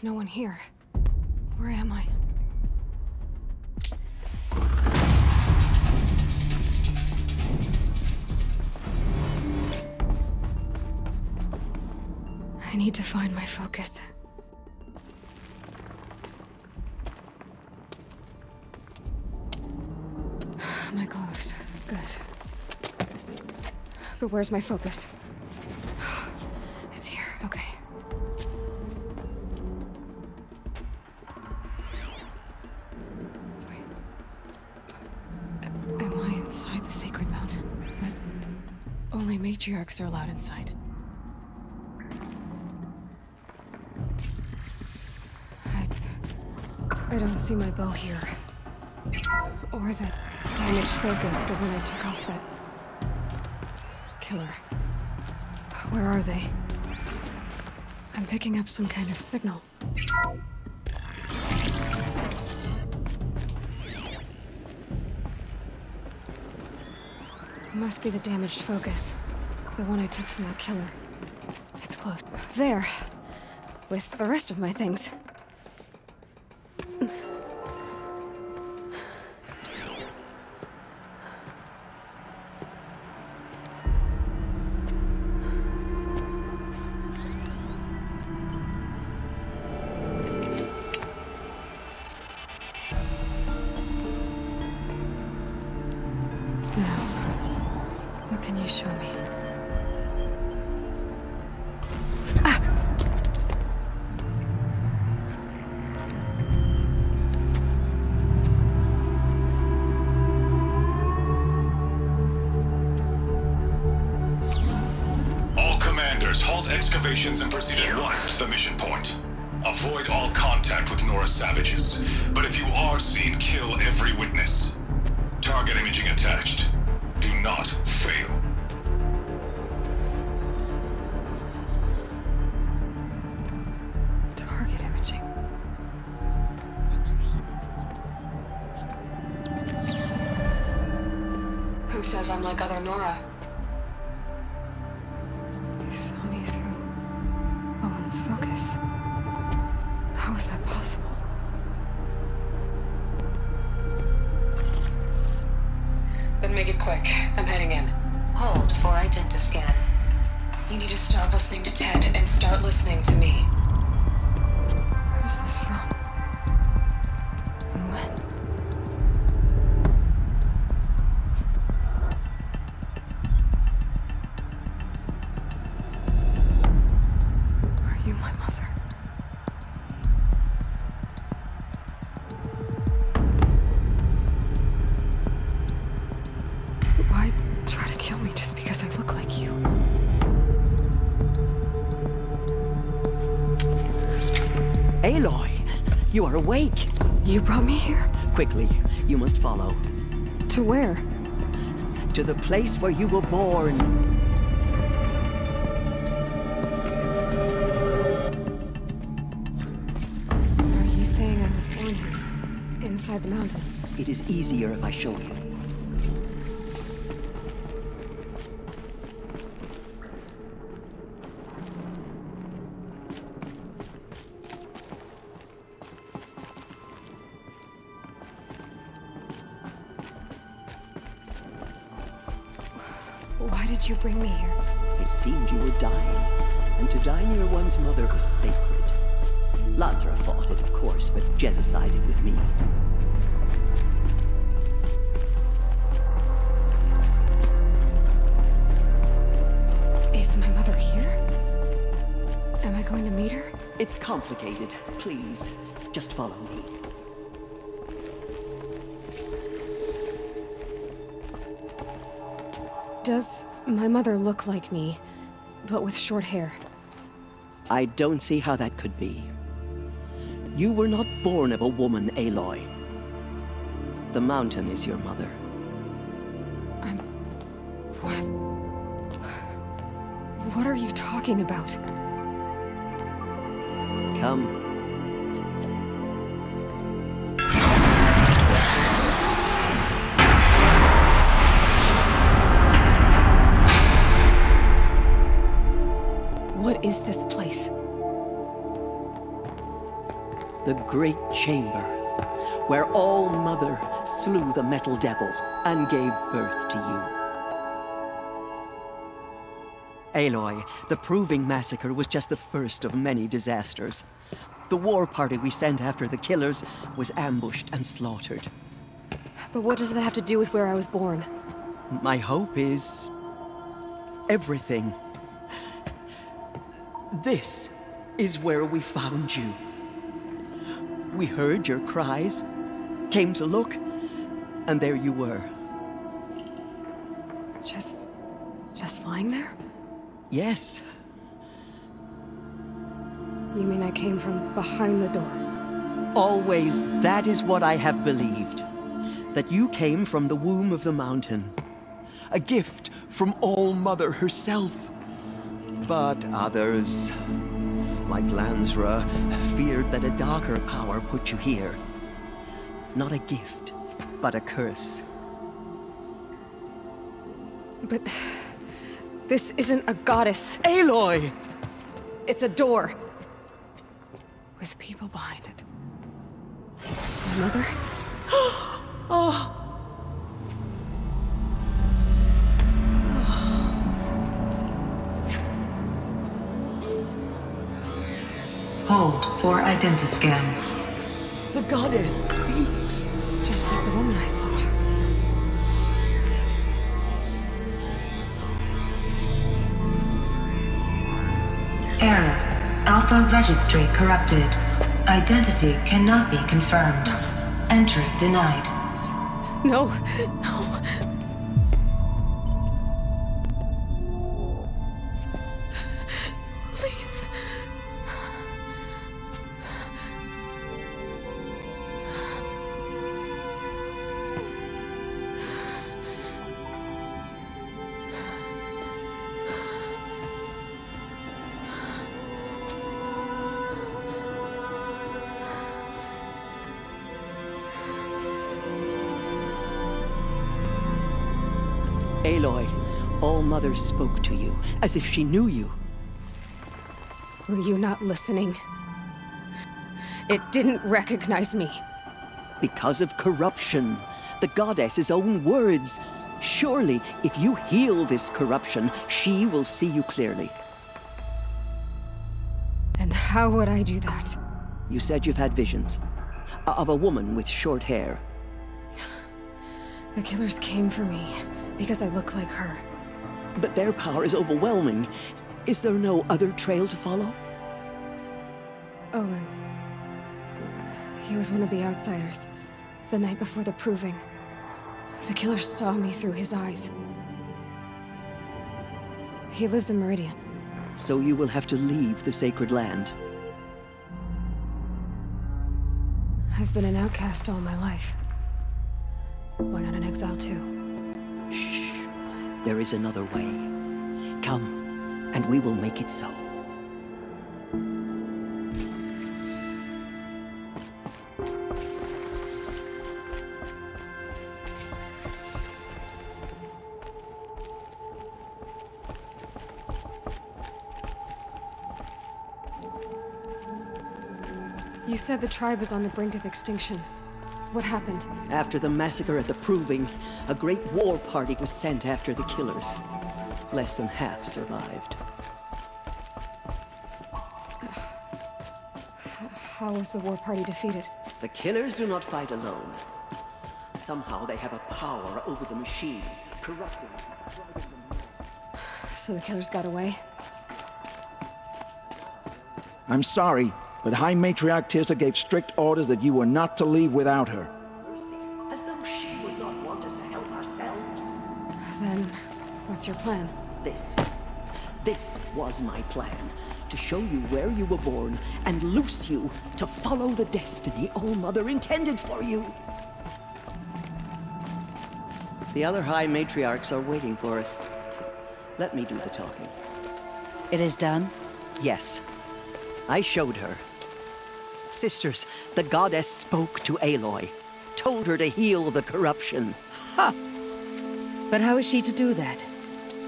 There's no one here. Where am I? I need to find my focus. My gloves. Good. But where's my focus? It's here. Okay. Wait. Am I inside the sacred mountain? But only matriarchs are allowed inside. I don't see my bow here. Or the damaged focus, the one I took off that killer. Where are they? I'm picking up some kind of signal. It must be the damaged focus, the one I took from that killer. It's close. There! With the rest of my things. And proceed at once to the mission point. Avoid all contact with Nora savages, but if you are seen, kill every witness. Target imaging attached. Do not fail. Target imaging. Who says I'm like other Nora? Aloy, you are awake. You brought me here? Quickly, you must follow. To where? To the place where you were born. Are you saying I was born here? Inside the mountain? It is easier if I show you. You bring me here? It seemed you were dying, and to die near one's mother was sacred. Lansra fought it, of course, but Jezza sided with me. Is my mother here? Am I going to meet her? It's complicated. Please, just follow me. Does my mother look like me, but with short hair? I don't see how that could be. You were not born of a woman, Aloy. The mountain is your mother. I'm... what? What are you talking about? Come. What is this place? the Great Chamber, where All-Mother slew the Metal Devil and gave birth to you. Aloy, the Proving Massacre was just the first of many disasters. The war party we sent after the killers was ambushed and slaughtered. But what does that have to do with where I was born? My hope is... everything. This is where we found you. We heard your cries, came to look, and there you were. Just lying there? Yes. You mean I came from behind the door? Always, that is what I have believed. That you came from the womb of the mountain. A gift from All-Mother herself. But others, like Lansra, feared that a darker power put you here. Not a gift, but a curse. But... this isn't a goddess. Aloy! It's a door. With people behind it. My mother? Oh! Hold for identiscan. The goddess speaks. Just like the woman I saw. Error. Alpha registry corrupted. Identity cannot be confirmed. Entry denied. No, no. Please. Aloy, All-Mother spoke to you, as if she knew you. Were you not listening? It didn't recognize me. Because of corruption. The goddess's own words. Surely, if you heal this corruption, she will see you clearly. And how would I do that? You said you've had visions. Of a woman with short hair. The killers came for me. Because I look like her. But their power is overwhelming. Is there no other trail to follow? Olin. He was one of the outsiders. The night before the proving. The killer saw me through his eyes. He lives in Meridian. So you will have to leave the sacred land. I've been an outcast all my life. Why not an exile too? Shh. There is another way. Come, and we will make it so. You said the tribe is on the brink of extinction. What happened? After the massacre at the Proving, a great war party was sent after the killers. Less than half survived. How was the war party defeated? The killers do not fight alone. Somehow they have a power over the machines, corrupting them. So the killers got away? I'm sorry. But High Matriarch Teersa gave strict orders that you were not to leave without her. As though she would not want us to help ourselves. Then, what's your plan? This was my plan. To show you where you were born, and loose you to follow the destiny All-Mother intended for you. The other High Matriarchs are waiting for us. Let me do the talking. It is done? Yes. I showed her. Sisters, the goddess spoke to Aloy, told her to heal the corruption. Ha! But how is she to do that?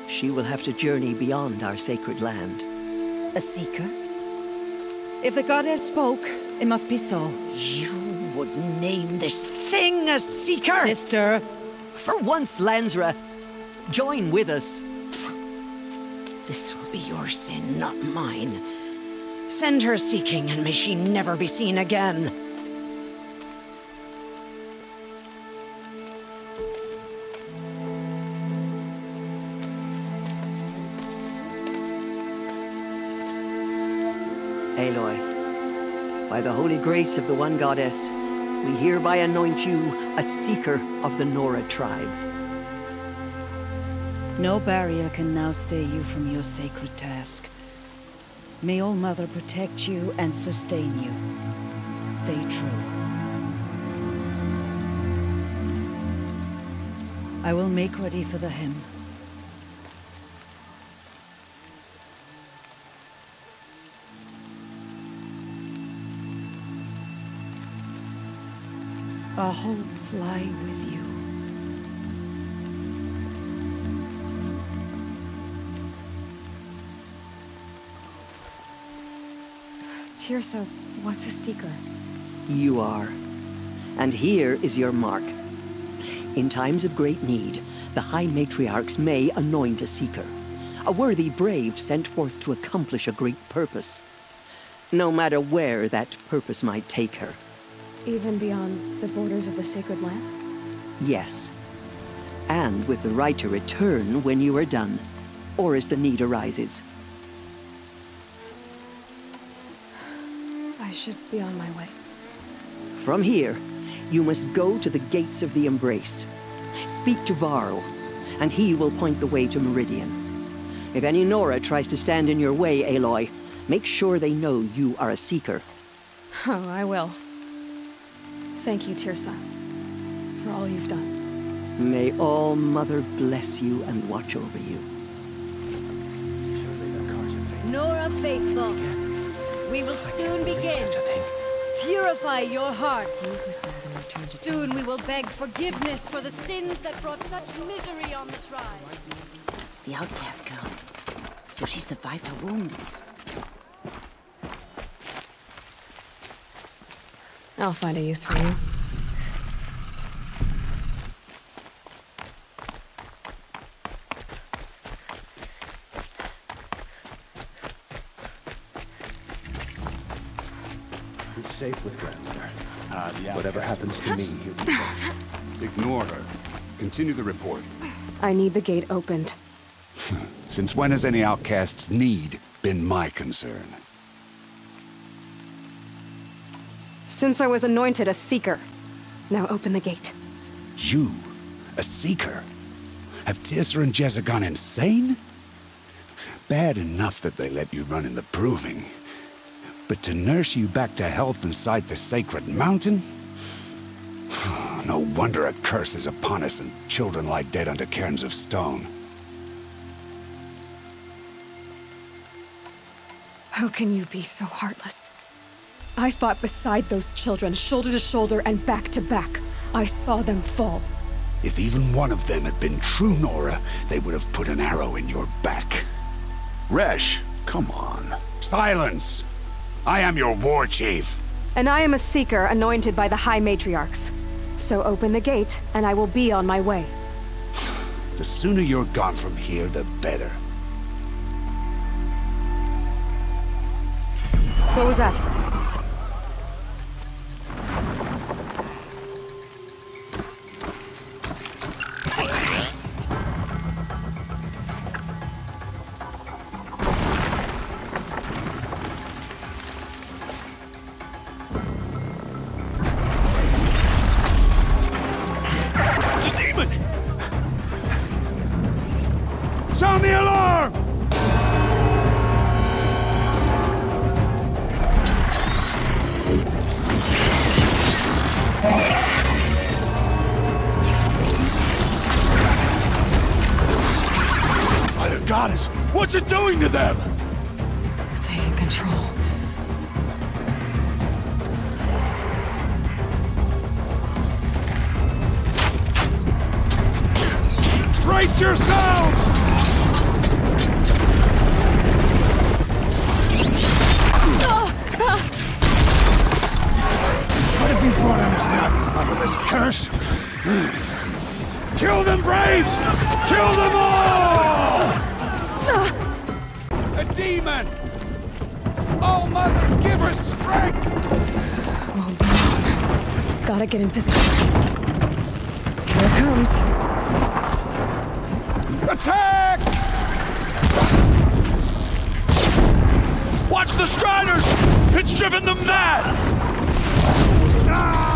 She will have to journey beyond our sacred land. A seeker? If the goddess spoke, it must be so. You would name this thing a seeker? Sister! For once, Lansra, join with us. This will be your sin, not mine. Send her seeking, and may she never be seen again. Aloy, by the holy grace of the One Goddess, we hereby anoint you a seeker of the Nora tribe. No barrier can now stay you from your sacred task. May All Mother protect you and sustain you. Stay true. I will make ready for the hymn. Our hopes lie with you. Teersa, what's a seeker? You are. And here is your mark. In times of great need, the High Matriarchs may anoint a seeker. A worthy brave sent forth to accomplish a great purpose. No matter where that purpose might take her. Even beyond the borders of the sacred land? Yes. And with the right to return when you are done, or as the need arises. I should be on my way. From here, you must go to the Gates of the Embrace. Speak to Varl, and he will point the way to Meridian. If any Nora tries to stand in your way, Aloy, make sure they know you are a seeker. Oh, I will. Thank you, Teersa, for all you've done. May All Mother bless you and watch over you. Nora faithful, we will soon begin. Purify your hearts. Soon we will beg forgiveness for the sins that brought such misery on the tribe. The outcast girl. So she survived her wounds. I'll find a use for you. You're safe with Grandmother. Whatever happens to me, you'll be safe. Ignore her. Continue the report. I need the gate opened. Since when has any outcast's need been my concern? Since I was anointed a seeker. Now open the gate. You? A seeker? Have Teersa and Jezza gone insane? Bad enough that they let you run in the proving. But to nurse you back to health inside the sacred mountain? No wonder a curse is upon us and children lie dead under cairns of stone. How can you be so heartless? I fought beside those children, shoulder to shoulder and back to back. I saw them fall. If even one of them had been true Nora, they would have put an arrow in your back. Resh, come on. Silence! I am your war chief. And I am a seeker anointed by the High Matriarchs. So open the gate, and I will be on my way. The sooner you're gone from here, the better. What was that? What you doing to them? Taking control. Brace yourselves! super strength! Oh, man. Gotta get in position. Here it comes. Attack! Watch the Striders! It's driven them mad! Ah!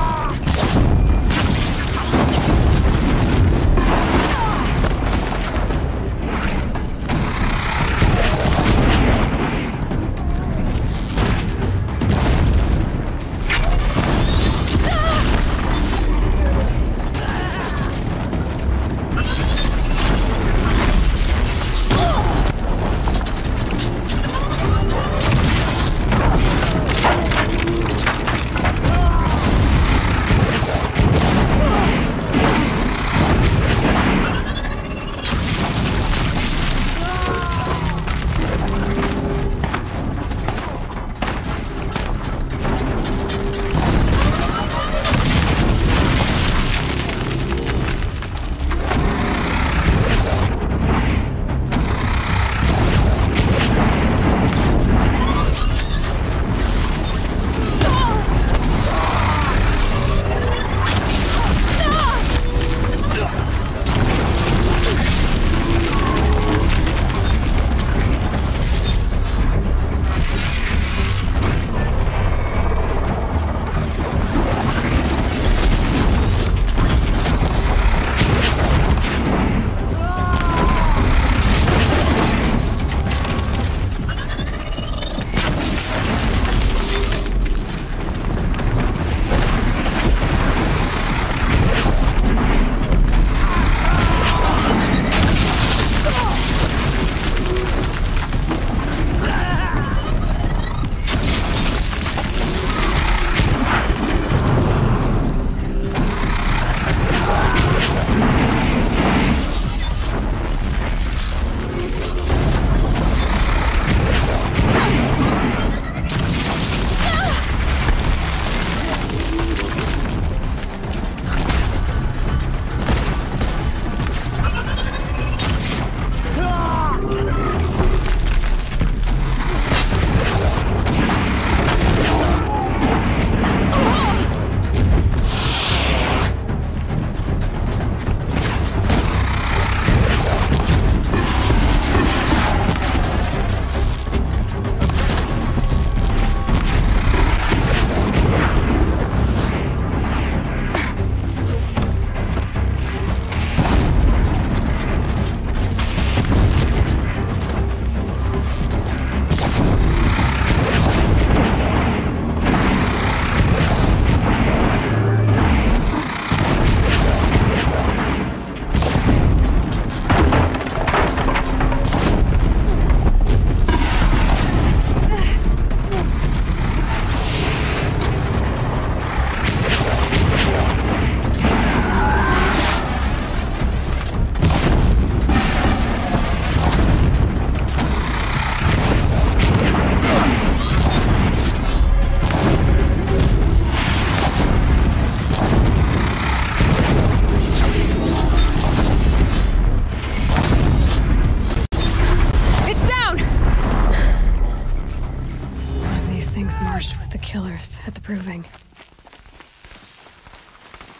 Proving.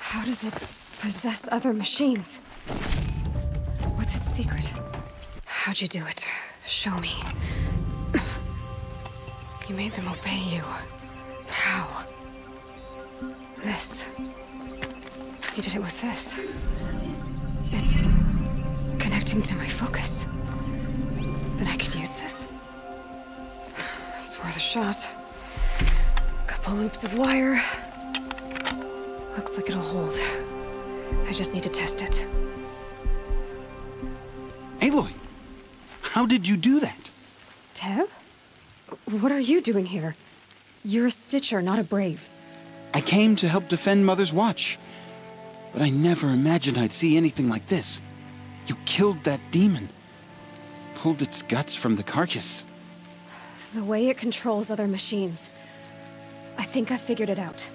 How does it possess other machines? What's its secret? How'd you do it? Show me. You made them obey you. How? This. You did it with this. It's connecting to my focus. Then I could use this. It's worth a shot. Loops of wire. Looks like it'll hold. I just need to test it. Aloy, how did you do that? Teb? What are you doing here? You're a Stitcher, not a Brave. I came to help defend Mother's Watch. But I never imagined I'd see anything like this. You killed that demon. Pulled its guts from the carcass. The way it controls other machines. I think I figured it out,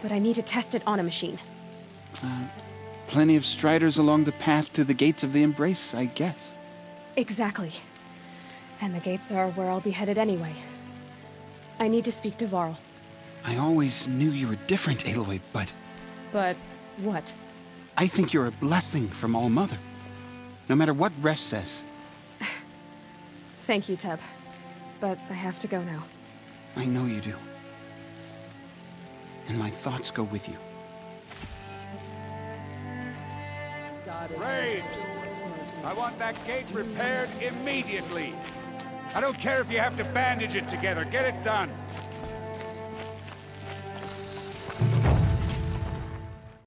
but I need to test it on a machine. Plenty of Striders along the path to the Gates of the Embrace, I guess. Exactly. And the gates are where I'll be headed anyway. I need to speak to Varl. I always knew you were different, Aloy, but... But what? I think you're a blessing from All-Mother. No matter what Resh says. Thank you, Teb. But I have to go now. I know you do. And my thoughts go with you. Braves! I want that gate repaired immediately. I don't care if you have to bandage it together. Get it done.